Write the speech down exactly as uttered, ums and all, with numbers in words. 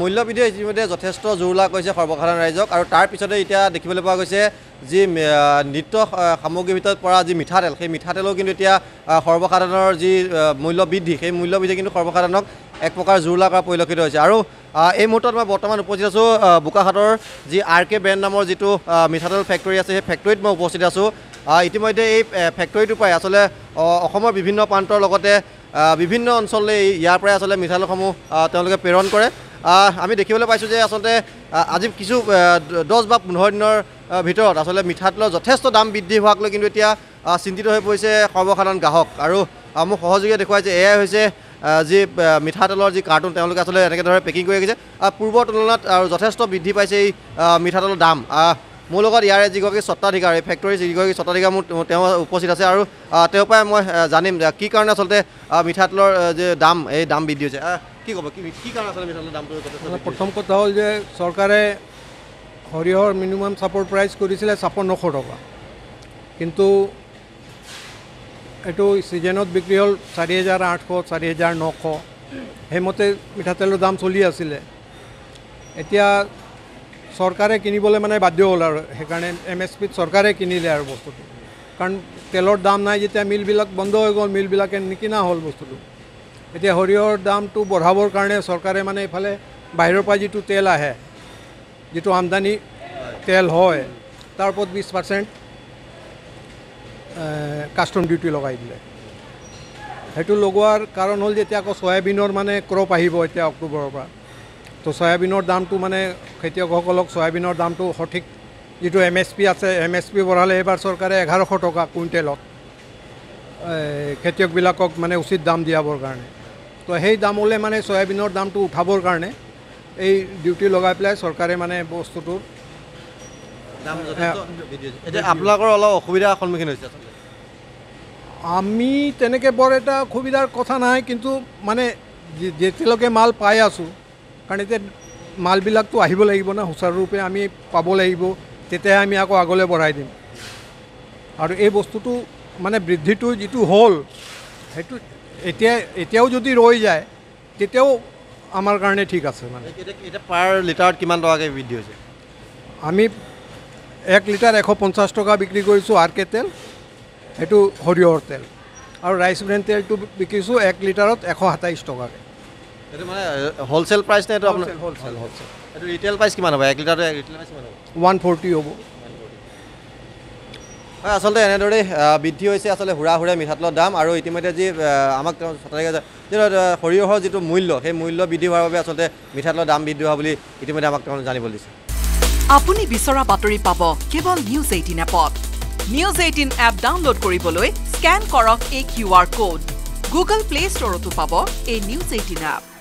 মূল্য বিধি ইতিমধ্যে যথেষ্ট জোৰলা কৈছে সৰ্বসাধাৰণ ৰাইজক আৰু তাৰ পিছতে এতিয়া দেখিবলৈ পোৱা গৈছে যে নিত্য সামগ্ৰীৰ ভিতৰত পৰা যে মিঠাতেল সেই মিঠাতেলো কিন্তু এতিয়া সৰ্বসাধাৰণৰ যি মূল্য বৃদ্ধি সেই মূল্য বৃদ্ধি কিন্তু সৰ্বসাধাৰণক এক প্ৰকাৰ জোৰলা কৰা পৰিলক্ষিত হৈছে আৰু এই মুহূৰ্তত মই বৰ্তমান উপস্থিত আছো বুকাহাটৰ যি আৰ কে ব্ৰেণ্ড নামৰ যিটো মিঠাতেল ফেক্টৰী আছে সেই ফেক্টৰীত মই উপস্থিত আছো ইতিমধ্যে এই ফেক্টৰীটো পাই আচলতে অসমৰ বিভিন্ন প্ৰান্তৰ লগতে বিভিন্ন অঞ্চললৈ ইয়াৰ পৰা আচলতে মিঠাতেলসমূহ তেওঁলোকে প্ৰেৰণ কৰে আমি দেখিবলৈ পাইছো যে আসলে আজি কিছু দশ বা পোন্ধৰ দিনৰ ভিতৰত আসলে মিঠাতেলৰ যথেষ্ট দাম বৃদ্ধি হোৱাক লৈ কিন্তু এতিয়া চিন্তিত হৈ পৰিছে সৰ্বসাধাৰণ গ্ৰাহক আৰু মোক সহযোগী দেখুৱাই যে এয়া হৈছে যে মিঠাতেলৰ যি কাৰ্টুন তেওঁলোকে আসলে এনেকৈ ধৰে পেকিং কৰি গৈছে পূৰ্বৰ তুলনাত আৰু যথেষ্ট বৃদ্ধি পাইছে এই মিঠাতেলৰ দাম মোৰ লগত ইয়াৰে যিগৰাকী স্বত্বাধিকাৰী এই ফেক্টৰীৰ যিগৰাকী স্বত্বাধিকাৰী মোৰ তেওঁ উপস্থিত আছে আৰু তেওঁৰ পৰাই মই জানিম কি কাৰণে আচলতে মিঠাতেলৰ যে দাম এই দাম বৃদ্ধি হৈছে কি কব কি কি কারণ আসলে মিঠাতেলৰ দামটো কত প্রথম কথা হল যে সরকারে হরিহর মিনিমাম সাপোর্ট প্রাইস করেছিল পঞ্চাৱন্ন টাকা কিন্তু এটো সিজনত বিক্রি হল চাৰি হাজাৰ আঠশ চাৰি হাজাৰ নশ হেমতে মিঠাতেলৰ দাম চলি আছিল এতিয়া সরকারে কিনিবলে মানে বাধ্য হল আৰু হে কারণে এমএসপি সরকারে কিনিলে আৰু বস্তুটো কারণ তেলৰ দাম নাই যেতিয়া মিল বিলাক বন্ধ হৈ গল মিল বিলাকে নিকিনা হল বস্তুটো এতিয়া হৰিয়ৰ দামটো বঢ়াবৰ কাৰণে চৰকাৰে মানে ইফালে বাহিৰৰ পৰা যিটো তেল আহে যিটো আমদানি তেল হয় তাৰ ওপৰত বিশ পাৰ্চেণ্ট কাষ্টম ডিউটি লগাই দিলে সেইটো লগোৱাৰ কাৰণ হ'ল যে এতিয়া আকৌ সয়াবিনৰ মানে ক্ৰপ আহিব এতিয়া অক্টোবৰৰ পৰা তো সয়াবিনৰ দামটো মানে খেতিয়কসকলক সয়াবিনৰ দামটো সঠিক যিটো এম এছ পি আছে এম এছ পি বঢ়ালে এইবাৰ চৰকাৰে এঘাৰশ টকা কুইণ্টেলত খেতিয়কবিলাকক মানে উচিত দাম দিয়াবৰ কাৰণে তো সেই দামলৈ মানে সয়াবিনৰ দামটো উঠাবৰ কাৰণে এই ডিউটি লগাই পেলাই চৰকাৰে মানে বস্তুটো দাম এতিয়া আপোনালোকৰ অলপ অসুবিধাৰ সন্মুখীন হৈছে আমি তেনেকৈ বৰ এটা অসুবিধাৰ কথা নাই কিন্তু মানে যেতিয়ালৈকে মাল পাই আছোঁ কাৰণ এতিয়া মালবিলাকতো আহিব লাগিব না সুচাৰুৰূপে আমি পাব লাগিব তেতিয়াহে আমি আকৌ আগলৈ বঢ়াই দিম আৰু এই বস্তুটো মানে বৃদ্ধিটো যিটো হল সেইটো এতিয়া এতিয়াও যদি ৰৈ যায় তেতিয়াও আমাৰ কাৰণে ঠিক আছে মানে এটা পাৰ লিটাৰত কিমান টকাকৈ বৃদ্ধি হৈছে আমি এক লিটাৰ এশ পঞ্চাছ টকা বিক্ৰী কৰিছোঁ আৰ কে তেল সেইটো সৰিয়হৰ তেল আৰু ৰাইচ ব্ৰেণ্ড তেলটো বিকিছোঁ এক লিটাৰত এশ সাতাইছ টকাকৈ এইটো মানে হ'লচেল প্ৰাইচ নে এইটো আপোনাৰ হ'লচেল হ'লচেল এইটো ৰিটেইল প্ৰাইচ কিমান হ'ব এক লিটাৰত এক লিটাৰ কিমান হ'ব ওৱান ফৰ্টি হ'ব হয় আসলে এনেদৰে বৃদ্ধি হৈছে আসলে হুৰা হুৰে মিঠাতেলৰ দাম আৰু ইতিমধ্যে যি আমাক সৰিয়হৰ যিটো মূল্য সেই মূল্য বৃদ্ধি হোৱাৰ বাবে আসলে মিঠাতেলৰ দাম বৃদ্ধি হোৱা বুলি ইতিমধ্যে আমাক জানিবলৈ দিছে আপুনি বিচৰা বাতৰি পাব কেৱল নিউজ এইটিন এপত নিউজ এইটিন এপ ডাউনলোড কৰিবলৈ স্ক্যান কৰক এই কিউআৰ কোড গুগল প্লে ষ্টৰতো পাব এই নিউজ এইটিন এপ।